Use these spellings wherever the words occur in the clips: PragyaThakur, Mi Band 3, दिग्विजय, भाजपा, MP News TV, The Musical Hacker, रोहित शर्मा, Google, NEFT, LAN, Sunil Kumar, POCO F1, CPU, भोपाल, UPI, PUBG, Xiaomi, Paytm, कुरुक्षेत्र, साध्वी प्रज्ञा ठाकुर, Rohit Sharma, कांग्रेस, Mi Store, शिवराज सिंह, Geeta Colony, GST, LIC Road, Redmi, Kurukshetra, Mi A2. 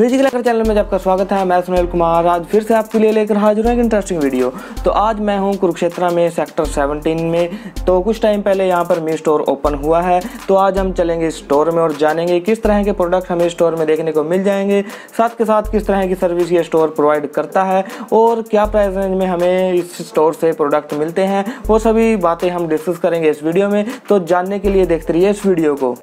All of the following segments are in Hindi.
म्यूजिकल हैकर चैनल में आपका स्वागत है। मैं सुनील कुमार आज फिर से आपके लिए लेकर हाजिर हूँ एक इंटरेस्टिंग वीडियो। तो आज मैं हूँ कुरुक्षेत्र में सेक्टर 17 में। तो कुछ टाइम पहले यहाँ पर मी स्टोर ओपन हुआ है, तो आज हम चलेंगे स्टोर में और जानेंगे किस तरह के प्रोडक्ट हमें स्टोर में देखने को मिल जाएंगे, साथ के साथ किस तरह की सर्विस ये स्टोर प्रोवाइड करता है और क्या प्राइस रेंज में हमें इस स्टोर से प्रोडक्ट मिलते हैं, वो सभी बातें हम डिस्कस करेंगे इस वीडियो में। तो जानने के लिए देखते रहिए इस वीडियो को।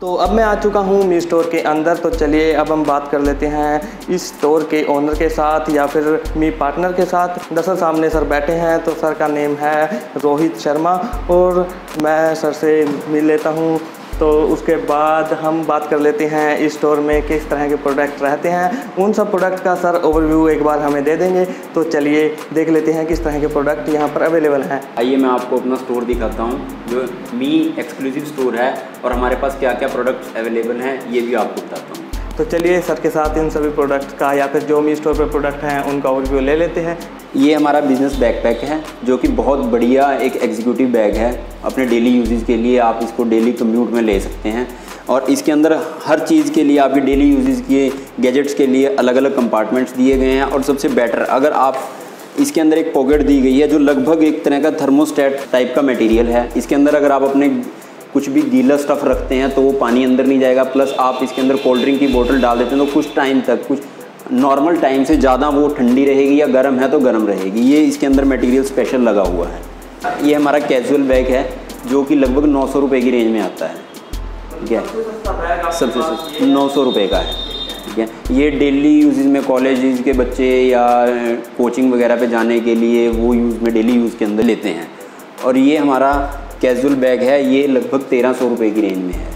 तो अब मैं आ चुका हूँ मी स्टोर के अंदर। तो चलिए अब हम बात कर लेते हैं इस स्टोर के ओनर के साथ या फिर मी पार्टनर के साथ। दरअसल सामने सर बैठे हैं, तो सर का नेम है रोहित शर्मा और मैं सर से मिल लेता हूँ। तो उसके बाद हम बात कर लेते हैं इस स्टोर में किस तरह के प्रोडक्ट रहते हैं, उन सब प्रोडक्ट का सर ओवरव्यू एक बार हमें दे देंगे। तो चलिए देख लेते हैं किस तरह के प्रोडक्ट यहाँ पर अवेलेबल हैं। आइए मैं आपको अपना स्टोर दिखाता हूँ जो मी एक्सक्लूसिव स्टोर है और हमारे पास क्या क्या प्रोडक्ट्स अवेलेबल हैं ये भी आपको बताता हूँ। तो चलिए सर के साथ इन सभी प्रोडक्ट का या फिर जो मी स्टोर पर प्रोडक्ट हैं उनका ओवरव्यू ले लेते हैं। ये हमारा बिज़नेस बैकपैक है जो कि बहुत बढ़िया एक एग्जीक्यूटिव बैग है अपने डेली यूजेज के लिए। आप इसको डेली कम्यूट में ले सकते हैं और इसके अंदर हर चीज़ के लिए आपके डेली यूजेज के गैजेट्स के लिए अलग अलग कंपार्टमेंट्स दिए गए हैं। और सबसे बेटर अगर आप इसके अंदर एक पॉकेट दी गई है जो लगभग एक तरह का थर्मोस्टेट टाइप का मटेरियल है। इसके अंदर अगर आप अपने कुछ भी गीला स्टफ़ रखते हैं तो वो पानी अंदर नहीं जाएगा। प्लस आप इसके अंदर कोल्ड ड्रिंक की बोतल डाल देते हैं तो कुछ टाइम तक, कुछ नॉर्मल टाइम से ज़्यादा वो ठंडी रहेगी या गर्म है तो गर्म रहेगी। ये इसके अंदर मटेरियल स्पेशल लगा हुआ है। ये हमारा कैजुअल बैग है जो कि लगभग 900 रुपये की रेंज में आता है। ठीक है, सबसे सस्ता 900 रुपये का है। ठीक है, ये डेली यूजेज में कॉलेज के बच्चे या कोचिंग वगैरह पे जाने के लिए वो यूज़ में डेली यूज़ के अंदर लेते हैं। और ये हमारा कैजुअल बैग है, ये लगभग 1300 रुपये की रेंज में है।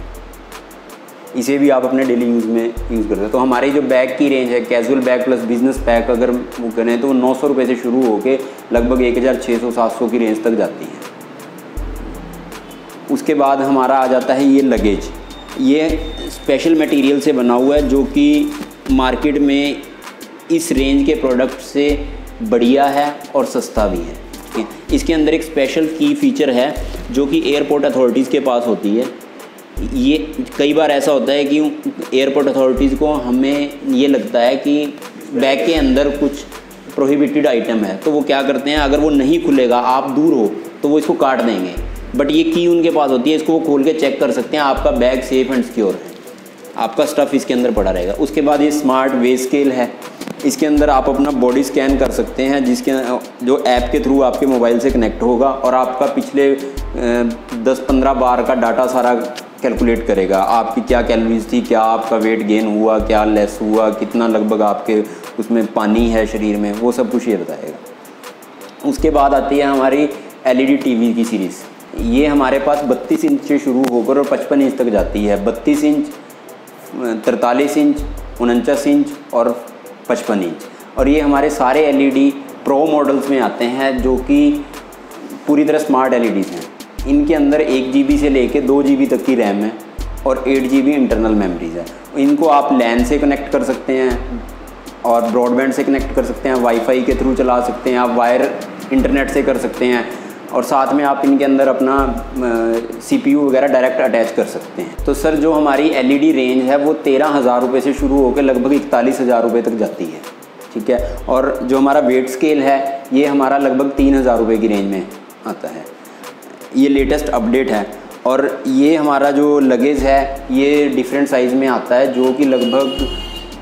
इसे भी आप अपने डेली यूज़ में यूज़ करते हैं। तो हमारी जो बैग की रेंज है casual bag plus business pack अगर वो करें तो वो 900 रुपये से शुरू होकर लगभग 1600-1700 की रेंज तक जाती है। उसके बाद हमारा आ जाता है ये लगेज। ये स्पेशल मटेरियल से बना हुआ है जो कि मार्केट में इस रेंज के प्रोडक्ट से बढ़िया है और सस्ता भी है। ठीक है, इसके अंदर एक स्पेशल की फ़ीचर है जो कि एयरपोर्ट अथॉरिटीज़ के पास होती है। ये कई बार ऐसा होता है कि एयरपोर्ट अथॉरिटीज़ को हमें ये लगता है कि बैग के अंदर कुछ प्रोहिबिटेड आइटम है, तो वो क्या करते हैं अगर वो नहीं खुलेगा आप दूर हो तो वो इसको काट देंगे। बट ये की उनके पास होती है, इसको वो खोल के चेक कर सकते हैं आपका बैग सेफ़ एंड सिक्योर है, आपका स्टफ़ इसके अंदर पड़ा रहेगा। उसके बाद ये स्मार्ट वे स्केल है, इसके अंदर आप अपना बॉडी स्कैन कर सकते हैं जिसके जो ऐप के थ्रू आपके मोबाइल से कनेक्ट होगा और आपका पिछले 10-15 बार का डाटा सारा कैलकुलेट करेगा। आपकी क्या कैलोरीज थी, क्या आपका वेट गेन हुआ, क्या लेस हुआ, कितना लगभग आपके उसमें पानी है शरीर में, वो सब कुछ ये बताएगा। उसके बाद आती है हमारी एलईडी टीवी की सीरीज़। ये हमारे पास 32 इंच से शुरू होकर और 55 इंच तक जाती है। 32 इंच, 43 इंच, 49 इंच और 55 इंच। और ये हमारे सारे एलईडी प्रो मॉडल्स में आते हैं जो कि पूरी तरह स्मार्ट एलईडीज़ हैं। इनके अंदर 1 GB से लेके 2 GB तक की रैम है और 8 GB इंटरनल मेमोरीज है। इनको आप लैन से कनेक्ट कर सकते हैं और ब्रॉडबैंड से कनेक्ट कर सकते हैं, वाईफाई के थ्रू चला सकते हैं, आप वायर इंटरनेट से कर सकते हैं और साथ में आप इनके अंदर अपना CPU वगैरह डायरेक्ट अटैच कर सकते हैं। तो सर जो हमारी LED रेंज है वो 13,000 रुपये से शुरू होकर लगभग 41,000 रुपये तक जाती है। ठीक है, और जो हमारा वेट स्केल है ये हमारा लगभग 3,000 रुपये की रेंज में आता है। ये लेटेस्ट अपडेट है। और ये हमारा जो लगेज है ये डिफरेंट साइज़ में आता है जो कि लगभग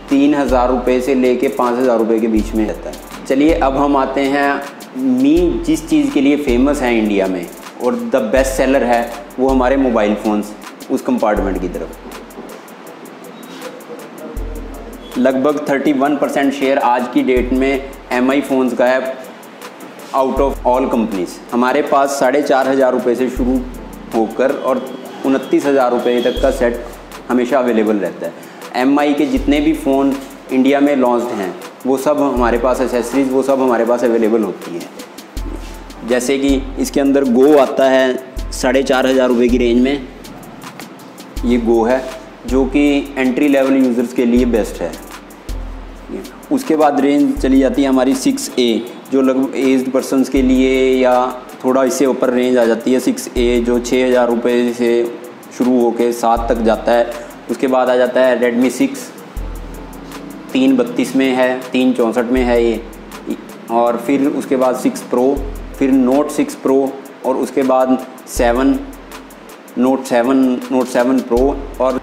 3,000 रुपये से लेके 5,000 रुपये के बीच में रहता है। चलिए अब हम आते हैं मी जिस चीज़ के लिए फेमस है इंडिया में और द बेस्ट सेलर है वो हमारे मोबाइल फ़ोन्स, उस कंपार्टमेंट की तरफ। लगभग 31% शेयर आज की डेट में MI फ़ोन्स का है आउट ऑफ ऑल कंपनीज़। हमारे पास 4,500 रुपये से शुरू होकर और 29,000 रुपये तक का सेट हमेशा अवेलेबल रहता है। MI के जितने भी फ़ोन इंडिया में लॉन्च हैं वो सब हमारे पास, एसेसरीज़ वो सब हमारे पास अवेलेबल होती है। जैसे कि इसके अंदर गो आता है 4,500 रुपये की रेंज में। ये गो है जो कि एंट्री लेवल यूज़र्स के लिए बेस्ट है। उसके बाद रेंज चली जाती है हमारी 6A जो लगभग एज्ड पर्सनस के लिए या थोड़ा इससे ऊपर रेंज आ जाती है 6A जो 6000 रुपये से शुरू होकर 7 तक जाता है। उसके बाद आ जाता है Redmi 6 332 में है 364 में है ये, और फिर उसके बाद 6 Pro, फिर Note 6 Pro और उसके बाद 7 Note 7 Pro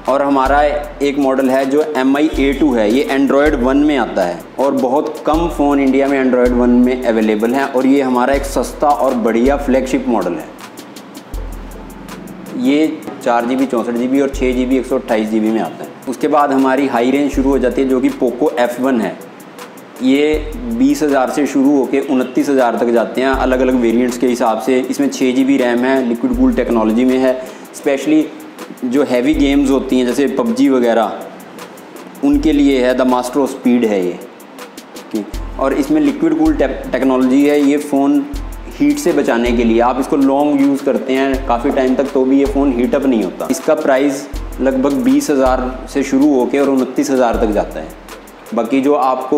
और हमारा एक मॉडल है जो Mi A2 है, ये एंड्रॉयड 1 में आता है और बहुत कम फ़ोन इंडिया में एंड्रॉयड 1 में अवेलेबल है और ये हमारा एक सस्ता और बढ़िया फ्लैगशिप मॉडल है। ये 4GB 64GB और 6GB 128GB में आता है। उसके बाद हमारी हाई रेंज शुरू हो जाती है जो कि POCO F1 है, ये 20,000 से शुरू होकर 29,000 तक जाते हैं अलग अलग वेरिएंट्स के हिसाब से। इसमें 6GB रैम है, लिक्विड कूल टेक्नोलॉजी में है। स्पेशली जो हैवी गेम्स होती हैं जैसे PUBG वगैरह उनके लिए है, द मास्टर ऑफ स्पीड है ये, और इसमें लिक्विड कूल टेक्नोलॉजी है। ये फ़ोन हीट से बचाने के लिए, आप इसको लॉन्ग यूज़ करते हैं काफ़ी टाइम तक तो भी ये फ़ोन हीटअप नहीं होता। इसका प्राइस लगभग 20,000 से शुरू होकर और 29,000 तक जाता है। बाकी जो आपको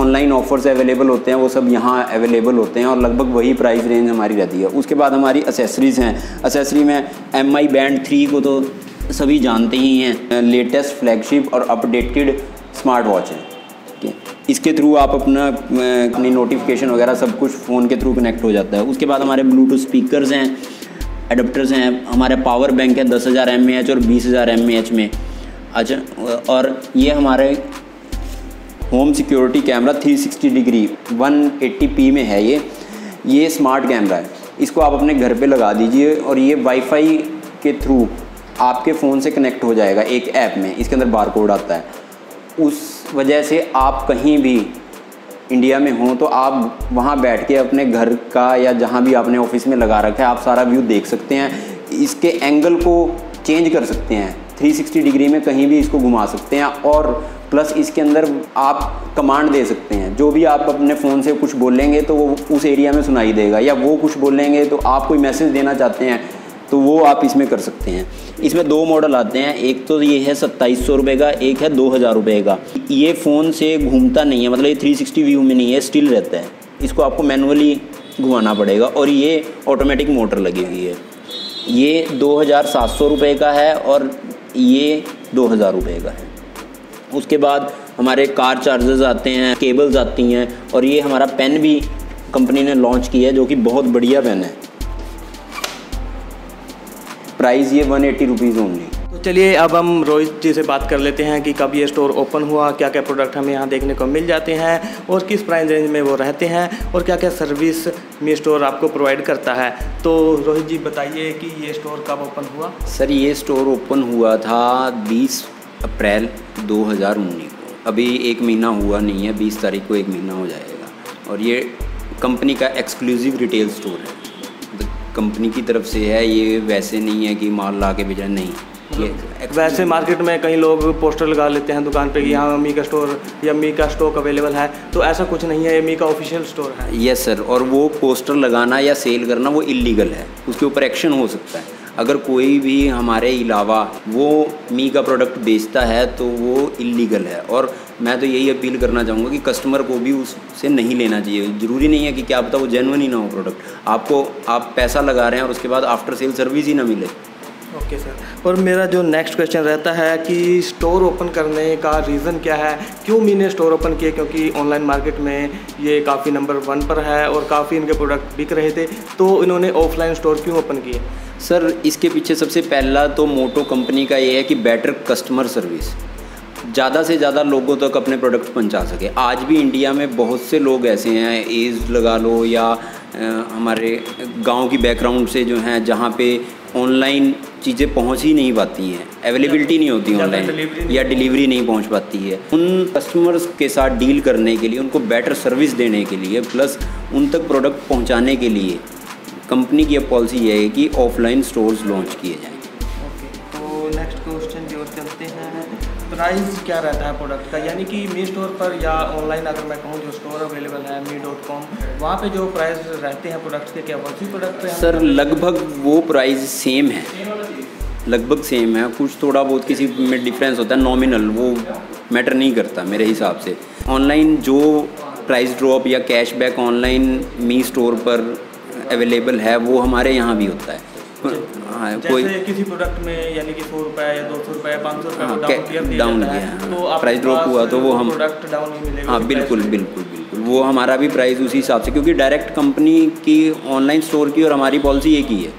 ऑनलाइन ऑफ़र्स अवेलेबल होते हैं वो सब यहाँ अवेलेबल होते हैं और लगभग वही प्राइस रेंज हमारी रहती है। उसके बाद हमारी एसेसरीज़ हैं। एसेसरी में MI बैंड 3 को तो सभी जानते ही हैं, लेटेस्ट फ्लैगशिप और अपडेटेड स्मार्ट वॉच है। इसके थ्रू आप अपनी नोटिफिकेशन वगैरह सब कुछ फ़ोन के थ्रू कनेक्ट हो जाता है। उसके बाद हमारे ब्लूटूथ स्पीकर्स हैं, एडप्टर्स हैं, हमारे पावर बैंक है 10,000 mAh और 20,000 mAh में। अच्छा, और ये हमारे home security camera 360 degree 180p में है। ये स्मार्ट कैमरा है, इसको आप अपने घर पे लगा दीजिए और ये वाईफाई के थ्रू आपके फ़ोन से कनेक्ट हो जाएगा एक ऐप में। इसके अंदर बारकोड आता है, उस वजह से आप कहीं भी इंडिया में हों तो आप वहाँ बैठ के अपने घर का या जहाँ भी आपने ऑफिस में लगा रखा है आप सारा व्यू देख सकते हैं। इसके एंगल को चेंज कर सकते हैं, 360 डिग्री में कहीं भी इसको घुमा सकते हैं और प्लस इसके अंदर आप कमांड दे सकते हैं, जो भी आप अपने फ़ोन से कुछ बोलेंगे तो वो उस एरिया में सुनाई देगा या वो कुछ बोलेंगे तो आप कोई मैसेज देना चाहते हैं तो वो आप इसमें कर सकते हैं। इसमें 2 मॉडल आते हैं, एक तो ये है 2,700 रुपये का, एक है 2,000 रुपये का। ये फ़ोन से घूमता नहीं है, मतलब ये 360 व्यू में नहीं है, स्टिल रहता है, इसको आपको मैनुअली घुमाना पड़ेगा और ये ऑटोमेटिक मोटर लगी हुई है। ये 2,700 रुपये का है और ये 2,000 रुपये का है। उसके बाद हमारे कार चार्जर्स आते हैं, केबल्स आती हैं और ये हमारा पेन भी कंपनी ने लॉन्च किया है जो कि बहुत बढ़िया पेन है। प्राइस ये 180 रुपीज़ ओनली। तो चलिए अब हम रोहित जी से बात कर लेते हैं कि कब ये स्टोर ओपन हुआ, क्या क्या प्रोडक्ट हमें यहाँ देखने को मिल जाते हैं और किस प्राइस रेंज में वो रहते हैं और क्या क्या सर्विस मी स्टोर आपको प्रोवाइड करता है। तो रोहित जी बताइए कि ये स्टोर कब ओपन हुआ। सर ये स्टोर ओपन हुआ था 20 अप्रैल 2019 को, अभी 1 महीना हुआ नहीं है, 20 तारीख को 1 महीना हो जाएगा। और ये कंपनी का एक्सक्लूसिव रिटेल स्टोर है, कंपनी की तरफ से है, ये वैसे नहीं है कि माल ला के बेचा, नहीं। ये वैसे मार्केट में कई लोग पोस्टर लगा लेते हैं दुकान पे कि यहाँ मी का स्टोर या मी का स्टॉक अवेलेबल है, तो ऐसा कुछ नहीं है, ये मी का ऑफिशियल स्टोर है। यस सर, और वो पोस्टर लगाना या सेल करना वो इलीगल है, उसके ऊपर एक्शन हो सकता है। अगर कोई भी हमारे अलावा वो मी का प्रोडक्ट बेचता है तो वो इलीगल है और मैं तो यही अपील करना चाहूँगा कि कस्टमर को भी उससे नहीं लेना चाहिए। ज़रूरी नहीं है कि क्या पता वो जेन्युइन ही ना हो प्रोडक्ट, आपको आप पैसा लगा रहे हैं और उसके बाद आफ्टर सेल सर्विस ही ना मिले। ओके सर, और मेरा जो नेक्स्ट क्वेश्चन रहता है कि स्टोर ओपन करने का रीज़न क्या है, क्यों मी ने स्टोर ओपन किया, क्योंकि ऑनलाइन मार्केट में ये काफ़ी नंबर 1 पर है और काफ़ी इनके प्रोडक्ट बिक रहे थे, तो इन्होंने ऑफलाइन स्टोर क्यों ओपन किए। सर इसके पीछे सबसे पहला तो मोटो कंपनी का ये है कि बेटर कस्टमर सर्विस, ज़्यादा से ज़्यादा लोगों तक अपने प्रोडक्ट पहुंचा सके। आज भी इंडिया में बहुत से लोग ऐसे हैं, एज लगा लो या हमारे गांव की बैकग्राउंड से जो हैं, जहां पे ऑनलाइन चीज़ें पहुंच ही नहीं पाती हैं, अवेलेबिलिटी नहीं होती ऑनलाइन या डिलीवरी नहीं पहुंच पाती है। उन कस्टमर्स के साथ डील करने के लिए, उनको बेटर सर्विस देने के लिए प्लस उन तक प्रोडक्ट पहुँचाने के लिए कंपनी की अब पॉलिसी यह है कि ऑफलाइन स्टोर्स लॉन्च किए जाएँ। ओके, तो नेक्स्ट क्वेश्चन की ओर चलते हैं, प्राइस क्या रहता है प्रोडक्ट का, यानी कि मी स्टोर पर या ऑनलाइन अगर मैं कहूँ जो स्टोर अवेलेबल है mi.com, वहाँ पे जो प्राइस रहते हैं प्रोडक्ट्स के, क्या उसी प्रोडक्ट पे सर लगभग वो प्राइस सेम है, लगभग सेम है, कुछ थोड़ा बहुत किसी में डिफरेंस होता है नॉमिनल, वो मैटर नहीं करता मेरे हिसाब से। ऑनलाइन जो प्राइस ड्रॉप या कैशबैक ऑनलाइन मी स्टोर पर अवेलेबल है वो हमारे यहाँ भी होता है। हाँ, कोई किसी प्रोडक्ट में यानी कि 100 रुपये या 200 रुपये 500 रुपये डाउन किया, प्राइस ड्रॉप हुआ तो वो हम प्रोडक्ट डाउन ही मिलेगा। हाँ बिल्कुल बिल्कुल बिल्कुल, वो हमारा भी प्राइस उसी हिसाब से, क्योंकि डायरेक्ट कंपनी की ऑनलाइन स्टोर की और हमारी पॉलिसी एक ही है।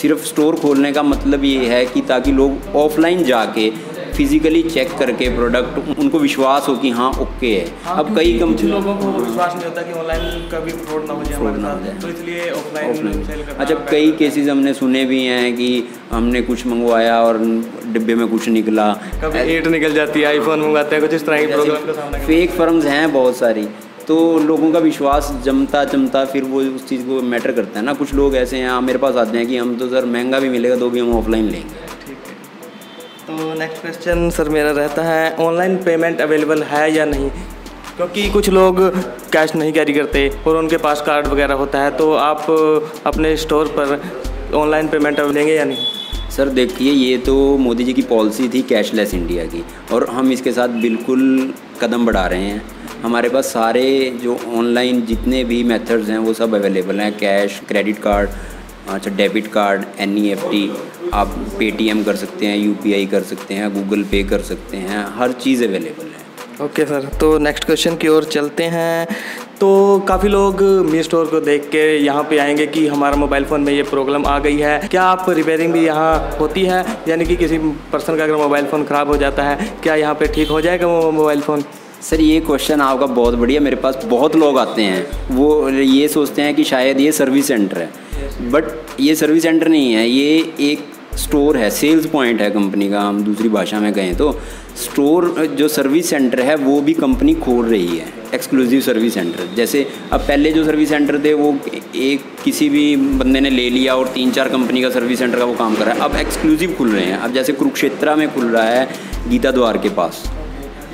सिर्फ स्टोर खोलने का मतलब ये है कि ताकि लोग ऑफलाइन जाके फिजिकली चेक करके प्रोडक्ट, उनको विश्वास हो कि हाँ ओके है। अब कई कंपनी लोगों को विश्वास नहीं होता कि ऑनलाइन कभी फ्रॉड ना हो जाए हमारे साथ, तो इसलिए ऑफलाइन सेल करना। अच्छा, कई केसेस हमने सुने भी हैं कि हमने कुछ मंगवाया और डिब्बे में कुछ निकला, कभी एट निकल जाती है, आईफोन मंगाते हैं, कुछ इस तरह की प्रॉब्लम। फेक फर्म्स हैं बहुत सारी, तो लोगों का विश्वास जमता जमता फिर वो उस चीज़ को मैटर करता है ना। कुछ लोग ऐसे हैं मेरे पास आते हैं कि हम तो सर महंगा भी मिलेगा तो भी हम ऑफलाइन लेंगे। ठीक है, तो नेक्स्ट क्वेश्चन सर मेरा रहता है ऑनलाइन पेमेंट अवेलेबल है या नहीं, क्योंकि कुछ लोग कैश नहीं कैरी करते और उनके पास कार्ड वगैरह होता है, तो आप अपने स्टोर पर ऑनलाइन पेमेंट अवेलेंगे या नहीं? सर देखिए, ये तो मोदी जी की पॉलिसी थी कैशलेस इंडिया की, और हम इसके साथ बिल्कुल कदम बढ़ा रहे हैं। हमारे पास सारे जो ऑनलाइन जितने भी मेथड्स हैं वो सब अवेलेबल हैं, कैश, क्रेडिट कार्ड, अच्छा डेबिट कार्ड, एनईएफटी, आप पेटीएम कर सकते हैं, यूपीआई कर सकते हैं, गूगल पे कर सकते हैं, हर चीज़ अवेलेबल है। ओके सर, तो नेक्स्ट क्वेश्चन की ओर चलते हैं। तो काफ़ी लोग मी स्टोर को देख के यहाँ पे आएंगे कि हमारा मोबाइल फ़ोन में ये प्रॉब्लम आ गई है, क्या आप रिपेयरिंग भी यहाँ होती है? यानी कि किसी पर्सन का अगर मोबाइल फ़ोन ख़राब हो जाता है, क्या यहाँ पे ठीक हो जाएगा वो मोबाइल फ़ोन? सर ये क्वेश्चन आपका बहुत बढ़िया। मेरे पास बहुत लोग आते हैं, वो ये सोचते हैं कि शायद ये सर्विस सेंटर है, बट ये सर्विस सेंटर नहीं है, ये एक स्टोर है, सेल्स पॉइंट है कंपनी का। हम दूसरी भाषा में कहें तो स्टोर, जो सर्विस सेंटर है वो भी कंपनी खोल रही है, एक्सक्लूसिव सर्विस सेंटर। जैसे अब पहले जो सर्विस सेंटर थे वो एक किसी भी बंदे ने ले लिया और 3-4 कंपनी का सर्विस सेंटर का वो काम कर रहा है, अब एक्सक्लूसिव खुल रहे हैं। अब जैसे कुरुक्षेत्रा में खुल रहा है, गीता द्वार के पास,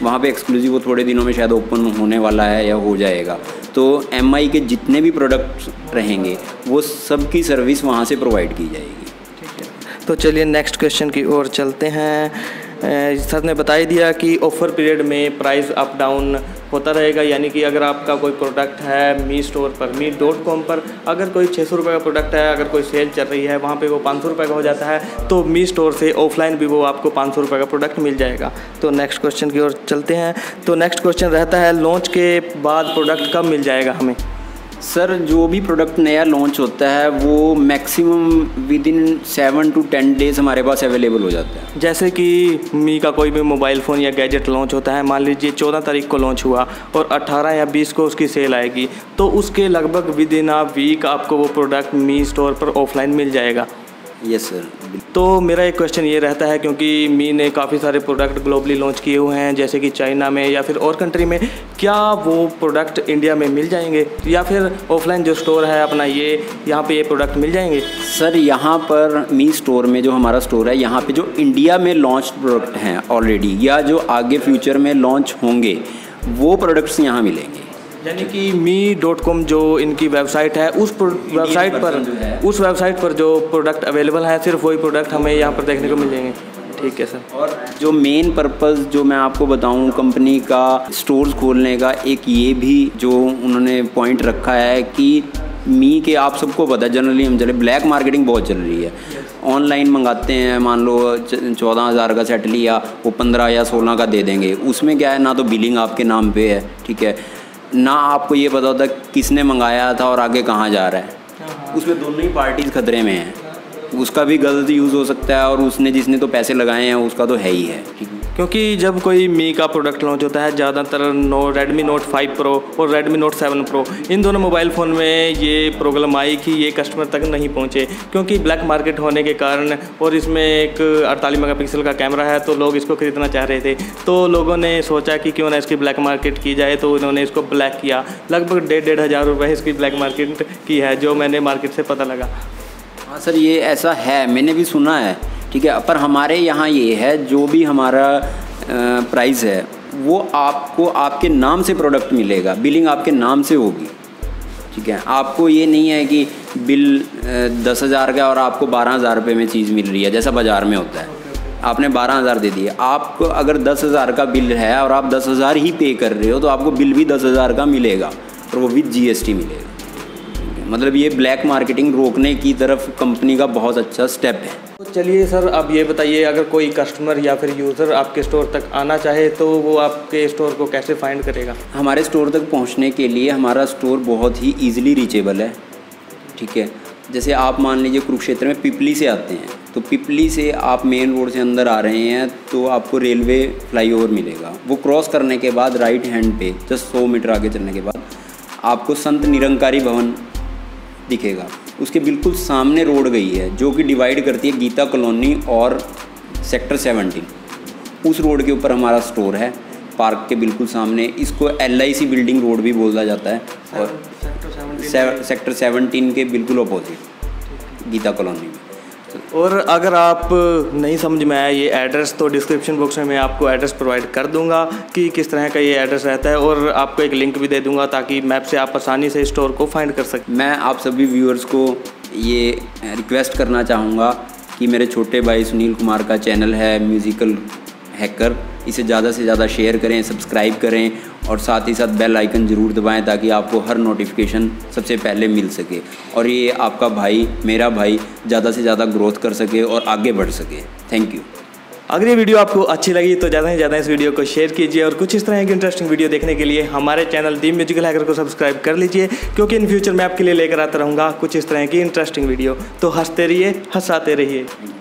वहाँ पे एक्सक्लूसिव वो थोड़े दिनों में शायद ओपन होने वाला है या हो जाएगा। तो एमआई के जितने भी प्रोडक्ट्स रहेंगे वो सब की सर्विस वहाँ से प्रोवाइड की जाएगी। तो चलिए नेक्स्ट क्वेश्चन की ओर चलते हैं। सर ने बता ही दिया कि ऑफ़र पीरियड में प्राइस अप डाउन होता रहेगा, यानी कि अगर आपका कोई प्रोडक्ट है मी स्टोर पर, mi.com पर अगर कोई 600 रुपये का प्रोडक्ट है, अगर कोई सेल चल रही है वहाँ पे वो 500 रुपये का हो जाता है, तो मी स्टोर से ऑफलाइन भी वो आपको 500 रुपये का प्रोडक्ट मिल जाएगा। तो नेक्स्ट क्वेश्चन की ओर चलते हैं। तो नेक्स्ट क्वेश्चन रहता है लॉन्च के बाद प्रोडक्ट कब मिल जाएगा हमें? सर जो भी प्रोडक्ट नया लॉन्च होता है वो मैक्सिमम विदिन 7 to 10 days हमारे पास अवेलेबल हो जाता है। जैसे कि मी का कोई भी मोबाइल फ़ोन या गैजेट लॉन्च होता है, मान लीजिए 14 तारीख को लॉन्च हुआ और 18 या 20 को उसकी सेल आएगी, तो उसके लगभग विदिन अ वीक आपको वो प्रोडक्ट मी स्टोर पर ऑफलाइन मिल जाएगा। Yes sir. तो मेरा एक क्वेश्चन ये रहता है, क्योंकि मी ने काफ़ी सारे प्रोडक्ट ग्लोबली लॉन्च किए हुए हैं, जैसे कि चाइना में या फिर और कंट्री में, क्या वो प्रोडक्ट इंडिया में मिल जाएंगे या फिर ऑफलाइन जो स्टोर है अपना ये यहाँ पे ये प्रोडक्ट मिल जाएंगे? सर यहाँ पर मी स्टोर में जो हमारा स्टोर है, यहाँ पे जो इंडिया में लॉन्च प्रोडक्ट हैं ऑलरेडी या जो आगे फ्यूचर में लॉन्च होंगे वो प्रोडक्ट्स यहाँ मिलेंगे। यानी कि mi.com जो इनकी वेबसाइट है, उस वेबसाइट पर जो प्रोडक्ट अवेलेबल है सिर्फ वही प्रोडक्ट हमें यहाँ पर देखने को मिलेंगे। ठीक है सर। और जो मेन पर्पस जो मैं आपको बताऊं कंपनी का स्टोर्स खोलने का, एक ये भी जो उन्होंने पॉइंट रखा है कि मी के आप सबको पता है जनरली हम चले ब्लैक मार्केटिंग बहुत चल रही है, ऑनलाइन मंगाते हैं, मान लो 14,000 का सेट लिया वो 15 या 16 का दे देंगे, उसमें क्या है ना तो बिलिंग आपके नाम पे है, ठीक है ना, आपको ये पता होता किसने मंगाया था और आगे कहाँ जा रहा है, उसमें दोनों ही पार्टीज खतरे में हैं, उसका भी गलत यूज़ हो सकता है और उसने जिसने तो पैसे लगाए हैं उसका तो है ही है। क्योंकि जब कोई मी का प्रोडक्ट लॉन्च होता है ज़्यादातर रेडमी नोट 5 Pro और रेडमी नोट 7 Pro इन दोनों मोबाइल फ़ोन में ये प्रॉब्लम आई कि ये कस्टमर तक नहीं पहुँचे, क्योंकि ब्लैक मार्केट होने के कारण और इसमें एक 48 मेगापिक्सल का कैमरा है, तो लोग इसको ख़रीदना चाह रहे थे, तो लोगों ने सोचा कि क्यों ना इसकी ब्लैक मार्केट की जाए, तो उन्होंने इसको ब्लैक किया। लगभग 1500 इसकी ब्लैक मार्केट की है जो मैंने मार्केट से पता लगा। हाँ सर ये ऐसा है, मैंने भी सुना है, ठीक है, पर हमारे यहाँ ये है जो भी हमारा प्राइस है वो आपको आपके नाम से प्रोडक्ट मिलेगा, बिलिंग आपके नाम से होगी, ठीक है। आपको ये नहीं है कि बिल 10,000 का और आपको 12,000 रुपये में चीज़ मिल रही है जैसा बाज़ार में होता है, आपने 12,000 दे दिए, आपको अगर 10,000 का बिल है और आप 10,000 ही पे कर रहे हो तो आपको बिल भी 10,000 का मिलेगा और वो विद GST मिलेगा। मतलब ये ब्लैक मार्केटिंग रोकने की तरफ कंपनी का बहुत अच्छा स्टेप है। तो चलिए सर, अब ये बताइए अगर कोई कस्टमर या फिर यूज़र आपके स्टोर तक आना चाहे तो वो आपके स्टोर को कैसे फाइंड करेगा? हमारे स्टोर तक पहुँचने के लिए हमारा स्टोर बहुत ही ईजिली रीचेबल है, ठीक है। जैसे आप मान लीजिए कुरुक्षेत्र में पिपली से आते हैं तो पिपली से आप मेन रोड से अंदर आ रहे हैं तो आपको रेलवे फ्लाईओवर मिलेगा, वो क्रॉस करने के बाद राइट हैंड पे जस्ट 100 मीटर आगे चलने के बाद आपको संत निरंकारी भवन दिखेगा। उसके बिल्कुल सामने रोड गई है जो कि डिवाइड करती है गीता कॉलोनी और सेक्टर 17, उस रोड के ऊपर हमारा स्टोर है पार्क के बिल्कुल सामने। इसको LIC बिल्डिंग रोड भी बोला जाता है और सेक्टर 17 के बिल्कुल अपोजिट गीता कॉलोनी में। और अगर आप नहीं समझ में आया ये एड्रेस तो डिस्क्रिप्शन बॉक्स में मैं आपको एड्रेस प्रोवाइड कर दूंगा कि किस तरह का ये एड्रेस रहता है, और आपको एक लिंक भी दे दूंगा ताकि मैप से आप आसानी से स्टोर को फाइंड कर सकें। मैं आप सभी व्यूअर्स को ये रिक्वेस्ट करना चाहूँगा कि मेरे छोटे भाई सुनील कुमार का चैनल है म्यूज़िकल हैकर, इसे ज़्यादा से ज़्यादा शेयर करें, सब्सक्राइब करें और साथ ही साथ बेल आइकन ज़रूर दबाएं ताकि आपको हर नोटिफिकेशन सबसे पहले मिल सके और ये आपका भाई, मेरा भाई, ज़्यादा से ज़्यादा ग्रोथ कर सके और आगे बढ़ सके। Thank you. अगर ये वीडियो आपको अच्छी लगी तो ज़्यादा से ज़्यादा इस वीडियो को शेयर कीजिए और कुछ इस तरह की इंटरेस्टिंग वीडियो देखने के लिए हमारे चैनल दी म्यूजिकल हैकर को सब्सक्राइब कर लीजिए, क्योंकि इन फ्यूचर मैं आपके लिए लेकर आता रहूँगा कुछ इस तरह की इंटरेस्टिंग वीडियो। तो हंसते रहिए, हंसाते रहिए।